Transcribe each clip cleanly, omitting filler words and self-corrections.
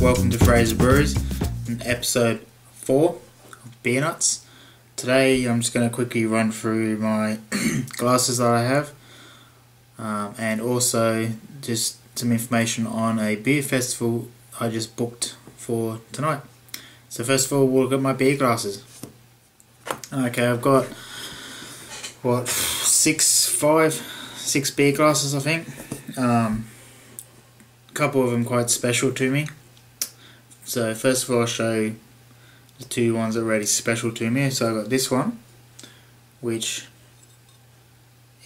Welcome to FraserBreweries and episode 4 of Beer Nuts. Today I'm just going to quickly run through my glasses that I have and also just some information on a beer festival I just booked for tonight. So first of all, we'll look at my beer glasses. Okay, I've got what, six beer glasses I think. A couple of them quite special to me. So first of all, I'll show the two ones that are really special to me. So I've got this one, which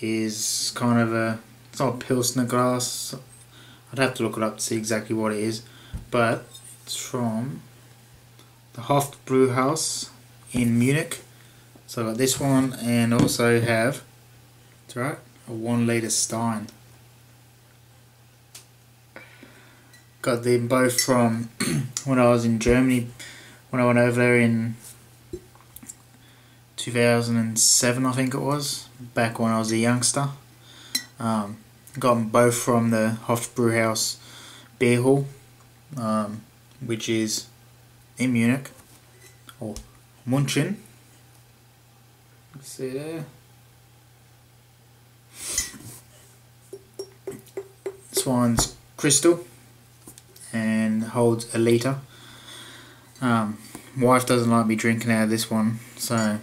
is kind of a, it's not a Pilsner glass, I'd have to look it up to see exactly what it is, but it's from the Hofbräuhaus in Munich. So I've got this one, and also have, that's right, a 1 litre Stein. Got them both from when I was in Germany, when I went over there in 2007, I think it was, back when I was a youngster. Got them both from the Hofbräuhaus beer hall, which is in Munich, or München. You see there. This one's crystal and holds a litre. Wife doesn't like me drinking out of this one, so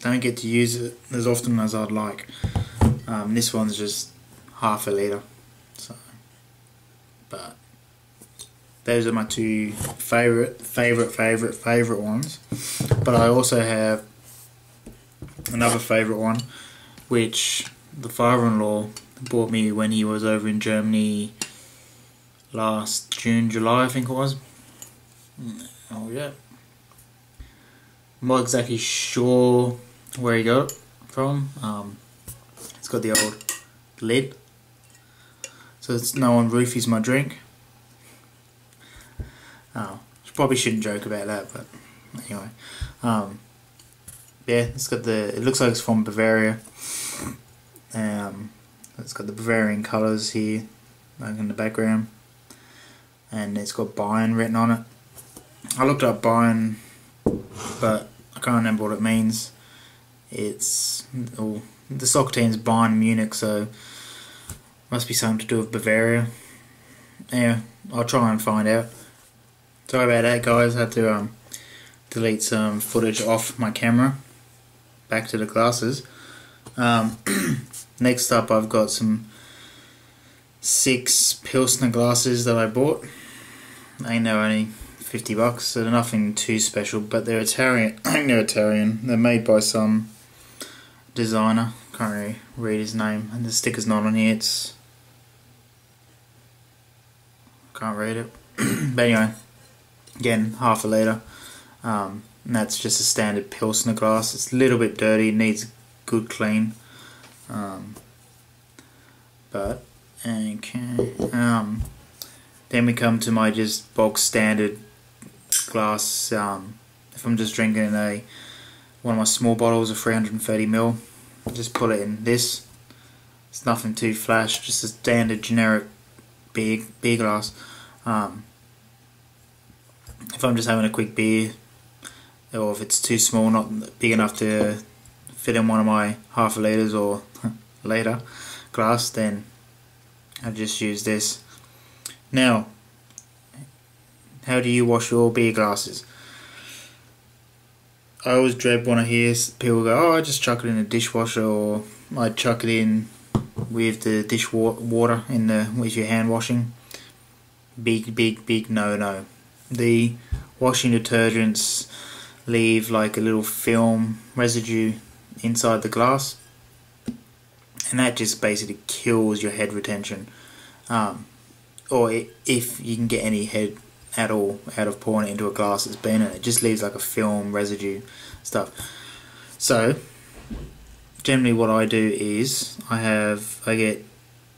don't get to use it as often as I'd like. This one's just half a litre, so. But those are my two favourite ones. But I also have another favourite one, which the father-in-law bought me when he was over in Germany last June, July I think it was. Oh yeah, I'm not exactly sure where he got it from. It's got the old lid, so it's no one roofies my drink. Oh, probably shouldn't joke about that, but anyway. Yeah, it's got the, it looks like it's from Bavaria. It's got the Bavarian colours here, like in the background, and it's got Bayern written on it. I looked up Bayern, but I can't remember what it means. It's, oh, the soccer team's Bayern Munich, so must be something to do with Bavaria. Yeah, I'll try and find out. Sorry about that, guys. I had to delete some footage off my camera. Back to the glasses. Next up, I've got some 6 Pilsner glasses that I bought. They know only $50, so they're nothing too special, but they're Italian. I think they're Italian. They're made by some designer. Can't really read his name, and the sticker's not on here. It's, can't read it. But anyway, again, half a litre. And that's just a standard Pilsner glass. It's a little bit dirty, needs a good clean. But okay. Then we come to my just bog standard glass. If I'm just drinking a one of my small bottles of 330 ml, just put it in this. It's nothing too flash, just a standard generic beer glass. If I'm just having a quick beer, or if it's too small, not big enough to fit in one of my half a litres or later glass, then I just use this. Now, how do you wash your beer glasses? I always dread when I hear people go, oh, I just chuck it in the dishwasher, or I chuck it in with the dish water in the, with your hand washing. Big no. The washing detergents leave like a little film residue inside the glass, and that just basically kills your head retention, or if you can get any head at all out of pouring it into a glass that's been in it. It just leaves like a film residue stuff. So generally what I do is I get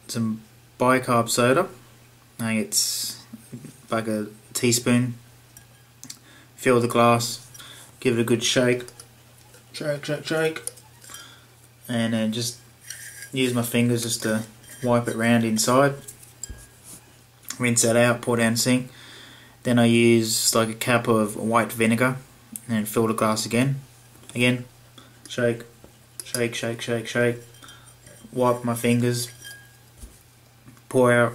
some bicarb soda. I think it's like a teaspoon. Fill the glass, give it a good shake, and then just use my fingers just to wipe it round inside, rinse that out, pour down the sink, Then I used like a cup of white vinegar and filled a glass again. Shake, shake, shake, shake, shake. Wipe my fingers. Pour out.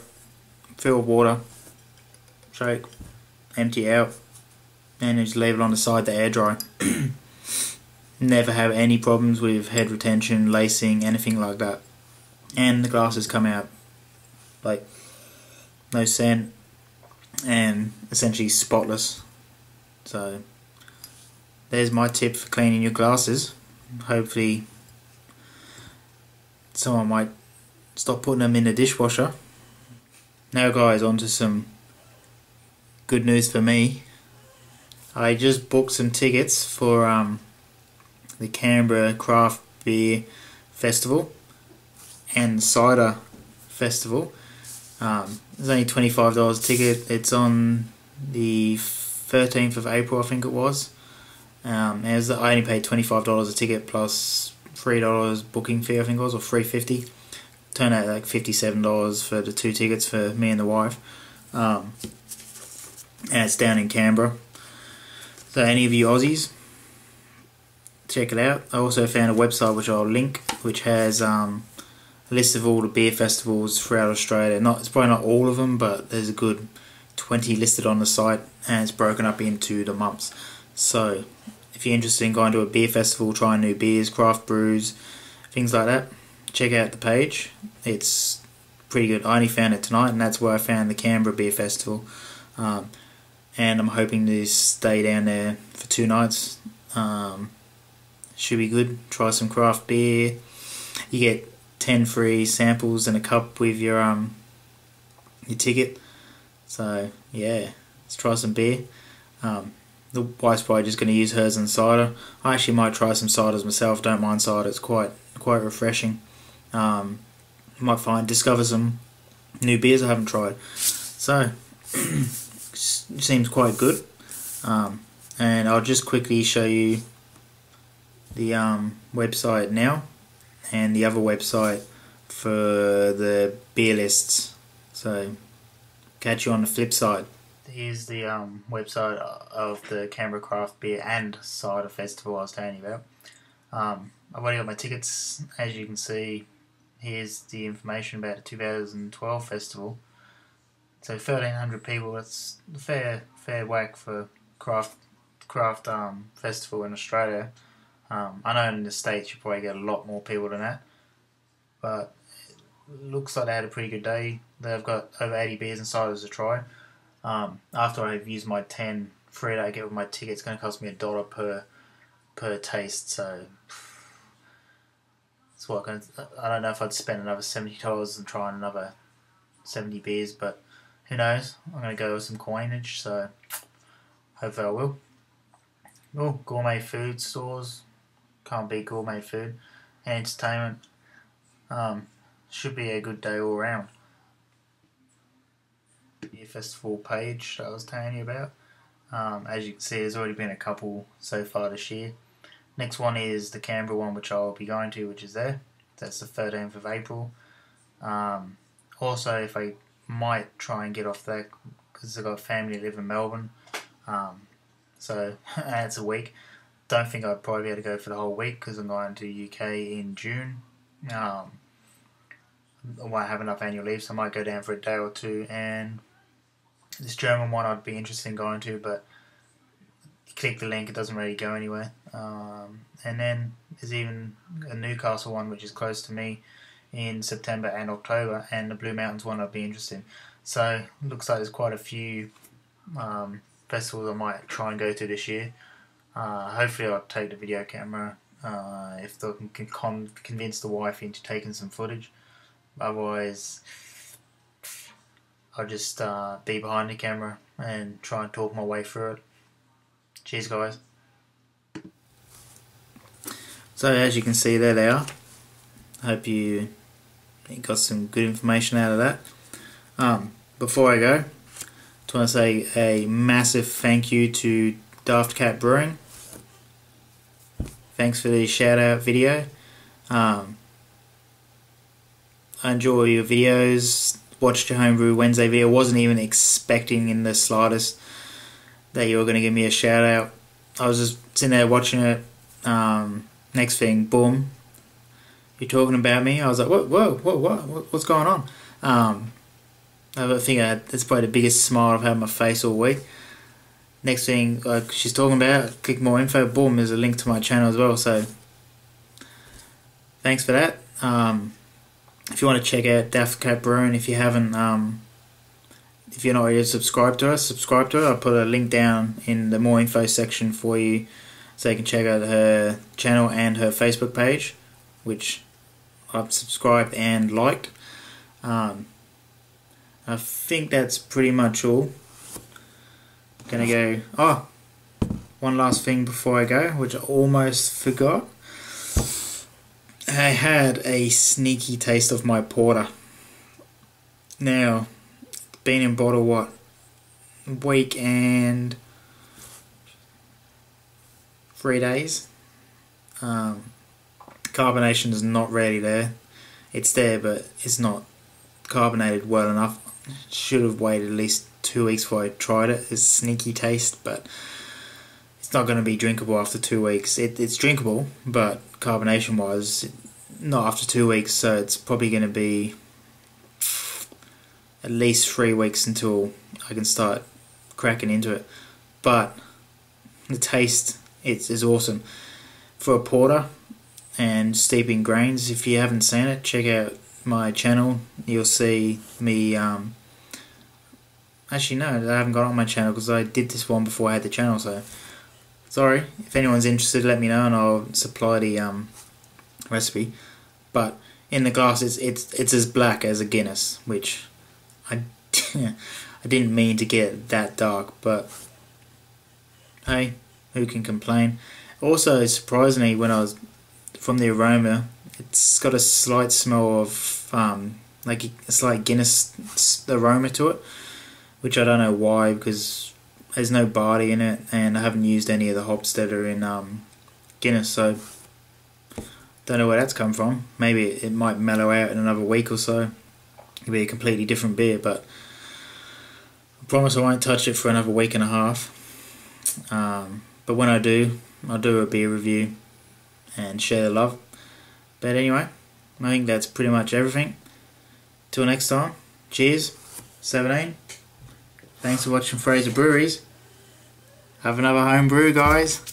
Fill water. Shake. Empty out. And just leave it on the side to air dry. Never have any problems with head retention, lacing, anything like that. And the glasses come out like no scent and essentially spotless. So there's my tip for cleaning your glasses. Hopefully someone might stop putting them in the dishwasher. Now guys, on to some good news for me. I just booked some tickets for the Canberra Craft Beer Festival and Cider Festival. It's only $25 a ticket. It's on the 13th of April, I think it was. I only paid $25 a ticket plus $3 booking fee, I think it was, or $3.50. Turned out like $57 for the two tickets for me and the wife. And it's down in Canberra. So any of you Aussies, check it out. I also found a website which I'll link, which has a list of all the beer festivals throughout Australia. It's probably not all of them, but there's a good 20 listed on the site, and it's broken up into the months. So if you're interested in going to a beer festival, trying new beers, craft brews, things like that, check out the page. It's pretty good. I only found it tonight, and that's where I found the Canberra Beer Festival. And I'm hoping to stay down there for 2 nights. Should be good. Try some craft beer. You get 10 free samples and a cup with your ticket. So yeah, let's try some beer. The wife's probably just going to use hers and cider. I actually might try some ciders myself. Don't mind cider. It's quite refreshing. You might discover some new beers I haven't tried. So seems quite good. And I'll just quickly show you the website now and the other website for the beer lists. So catch you on the flip side. Here's the website of the Canberra Craft Beer and Cider Festival I was telling you about. I've already got my tickets. As you can see, here's the information about the 2012 festival. So 1,300 people, that's a fair whack for craft festival in Australia. I know in the States you probably get a lot more people than that, but it looks like they had a pretty good day. They've got over 80 beers and ciders to try. After I've used my 10 free that I get with my ticket, it's going to cost me $1 per taste, so it's I don't know if I'd spend another $70 and try another 70 beers, but who knows? I'm going to go with some coinage, so hopefully I will. Oh, gourmet food stores. Can't beat gourmet food. And entertainment. Should be a good day all around. Beer festival page that I was telling you about. As you can see, there's already been a couple so far this year. Next one is the Canberra one, which I'll be going to, which is there. That's the 13th of April. Also, if I might try and get off that, because I've got family who live in Melbourne. So that's a week. Don't think I'd probably be able to go for the whole week because I'm going to UK in June. I won't have enough annual leave, so I might go down for a day or two. And this German one I'd be interested in going to, but you click the link, it doesn't really go anywhere. And then there's even a Newcastle one, which is close to me, in September and October, and the Blue Mountains one I'd be interested in. So looks like there's quite a few festivals I might try and go to this year. Hopefully I'll take the video camera if I can convince the wife into taking some footage. Otherwise I'll just be behind the camera and try and talk my way through it. Cheers guys. So as you can see, there they are. Hope you got some good information out of that. Before I go, I just want to say a massive thank you to Daft Cat Brewing. Thanks for the shout out video. I enjoy your videos. Watched your homebrew Wednesday video. Wasn't even expecting in the slightest that you were going to give me a shout out. I was just sitting there watching it. Next thing, boom, you're talking about me. I was like, whoa, what's going on? I think that's probably the biggest smile I've had on my face all week. Next thing, like, she's talking about it, click more info, boom, there's a link to my channel as well. So thanks for that. If you want to check out Daft Cat Brewing, if you haven't, if you're not already subscribed to us, subscribe to her. I'll put a link down in the more info section for you, so you can check out her channel and her Facebook page, which I've subscribed and liked. I think that's pretty much all. I'm gonna go. Oh, one last thing before I go, which I almost forgot. I had a sneaky taste of my porter. Now, it's been in bottle what? Week and 3 days. Carbonation is not really there. It's there, but it's not carbonated well enough. Should have waited at least 2 weeks before I tried it. It's a sneaky taste, but it's not going to be drinkable after 2 weeks. It's drinkable, but carbonation wise, not after 2 weeks, so it's probably going to be at least 3 weeks until I can start cracking into it. But the taste is awesome for a porter and steeping grains. If you haven't seen it, check out my channel. You'll see me actually, no, I haven't got it on my channel because I did this one before I had the channel, so sorry. If anyone's interested, let me know and I'll supply the recipe. But in the glass, it's as black as a Guinness, which I didn't mean to get that dark, but hey, who can complain? Also, surprisingly, when I was from the aroma, it's got a slight smell of like a slight Guinness aroma to it, which I don't know why, because there's no barley in it and I haven't used any of the hops that are in Guinness, so don't know where that's come from. Maybe it might mellow out in another week or so. It'll be a completely different beer, but I promise I won't touch it for another week and a half. But when I do, I'll do a beer review and share the love. But anyway, I think that's pretty much everything. Till next time, cheers, 17. Thanks for watching Fraser Breweries. Have another home brew, guys.